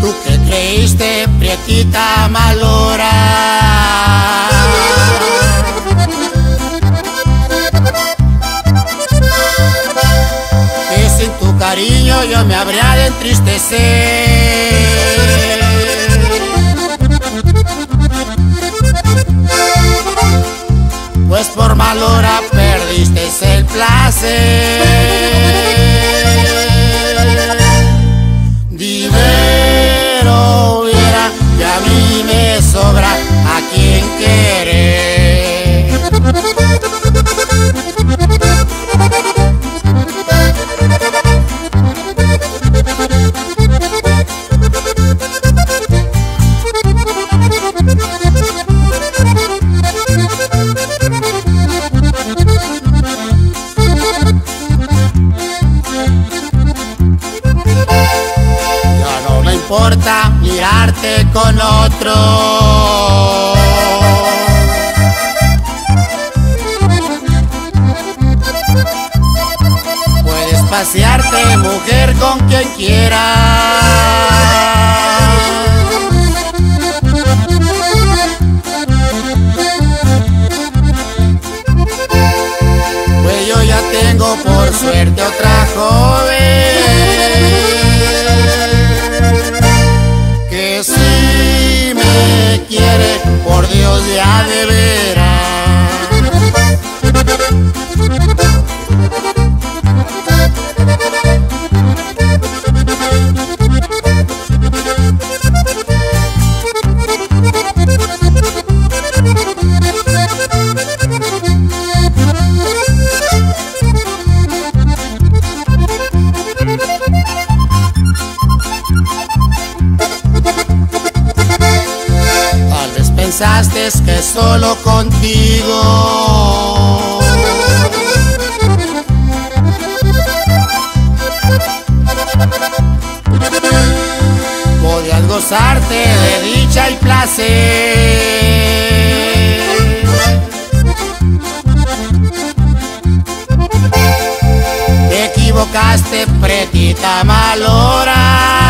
Tú que creíste, Prietita Malora, que sin tu cariño yo me habría de entristecer. Pues por Malora perdiste el placer. Dinero hubiera que a mí me sobra a quien querer. No importa mirarte con otro, puedes pasearte, mujer, con quien quieras. Pues yo ya tengo por suerte otra joven que si me quiere, por Dios, ya de veras. Pensaste que solo contigo podías gozarte de dicha y placer. Te equivocaste, Prietita Malora.